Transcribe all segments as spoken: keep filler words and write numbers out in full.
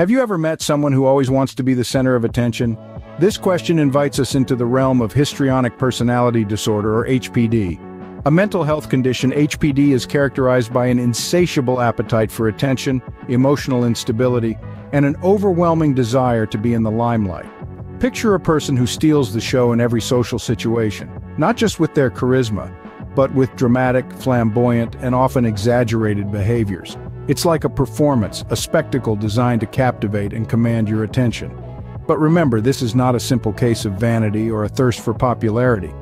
Have you ever met someone who always wants to be the center of attention? This question invites us into the realm of histrionic personality disorder, or H P D. A mental health condition, H P D is characterized by an insatiable appetite for attention, emotional instability, and an overwhelming desire to be in the limelight. Picture a person who steals the show in every social situation, not just with their charisma, but with dramatic, flamboyant, and often exaggerated behaviors. It's like a performance, a spectacle designed to captivate and command your attention. But remember, this is not a simple case of vanity or a thirst for popularity.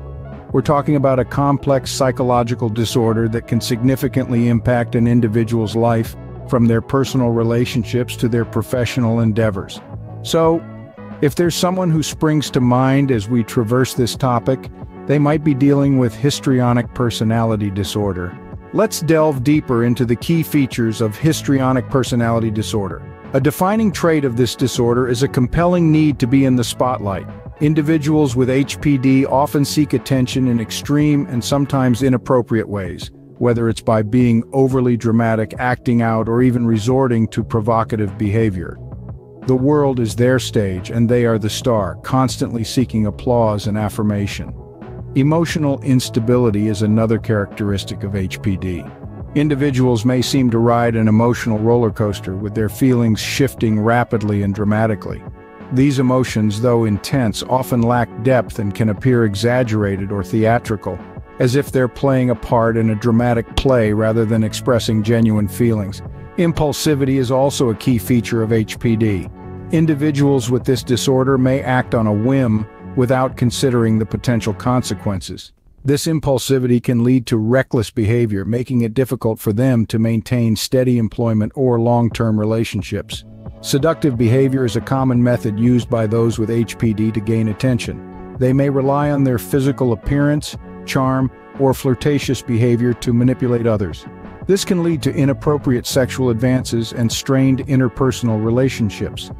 We're talking about a complex psychological disorder that can significantly impact an individual's life, from their personal relationships to their professional endeavors. So, if there's someone who springs to mind as we traverse this topic, they might be dealing with histrionic personality disorder. Let's delve deeper into the key features of histrionic personality disorder. A defining trait of this disorder is a compelling need to be in the spotlight. Individuals with H P D often seek attention in extreme and sometimes inappropriate ways, whether it's by being overly dramatic, acting out, or even resorting to provocative behavior. The world is their stage and they are the star, constantly seeking applause and affirmation. Emotional instability is another characteristic of H P D. Individuals may seem to ride an emotional roller coaster, with their feelings shifting rapidly and dramatically. These emotions, though intense, often lack depth and can appear exaggerated or theatrical, as if they're playing a part in a dramatic play rather than expressing genuine feelings. Impulsivity is also a key feature of H P D. Individuals with this disorder may act on a whim without considering the potential consequences. This impulsivity can lead to reckless behavior, making it difficult for them to maintain steady employment or long-term relationships. Seductive behavior is a common method used by those with H P D to gain attention. They may rely on their physical appearance, charm, or flirtatious behavior to manipulate others. This can lead to inappropriate sexual advances and strained interpersonal relationships.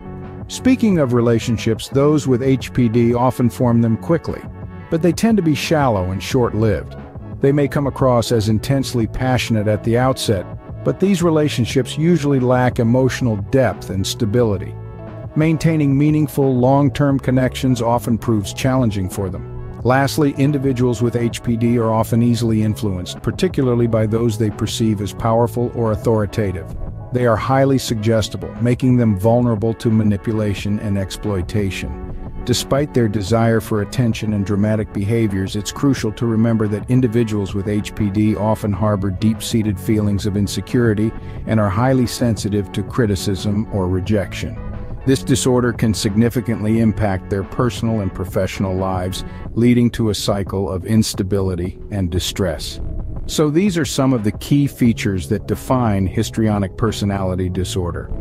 Speaking of relationships, those with H P D often form them quickly, but they tend to be shallow and short-lived. They may come across as intensely passionate at the outset, but these relationships usually lack emotional depth and stability. Maintaining meaningful, long-term connections often proves challenging for them. Lastly, individuals with H P D are often easily influenced, particularly by those they perceive as powerful or authoritative. They are highly suggestible, making them vulnerable to manipulation and exploitation. Despite their desire for attention and dramatic behaviors, it's crucial to remember that individuals with H P D often harbor deep-seated feelings of insecurity and are highly sensitive to criticism or rejection. This disorder can significantly impact their personal and professional lives, leading to a cycle of instability and distress. So these are some of the key features that define histrionic personality disorder.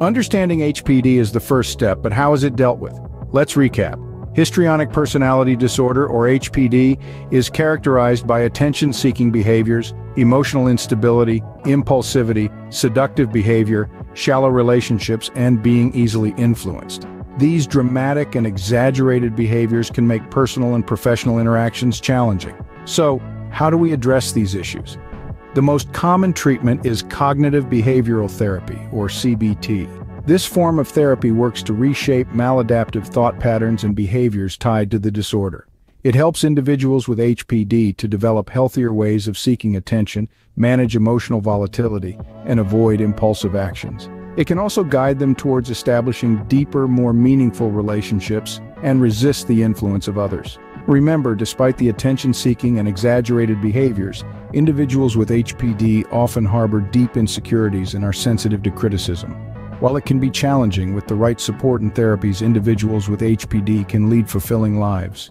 Understanding H P D is the first step, but how is it dealt with? Let's recap. Histrionic personality disorder, or H P D, is characterized by attention-seeking behaviors, emotional instability, impulsivity, seductive behavior, shallow relationships, and being easily influenced. These dramatic and exaggerated behaviors can make personal and professional interactions challenging. So, how do we address these issues? The most common treatment is cognitive behavioral therapy, or C B T. This form of therapy works to reshape maladaptive thought patterns and behaviors tied to the disorder. It helps individuals with H P D to develop healthier ways of seeking attention, manage emotional volatility, and avoid impulsive actions. It can also guide them towards establishing deeper, more meaningful relationships and resist the influence of others. Remember, despite the attention-seeking and exaggerated behaviors, individuals with H P D often harbor deep insecurities and are sensitive to criticism. While it can be challenging, with the right support and therapies, individuals with H P D can lead fulfilling lives.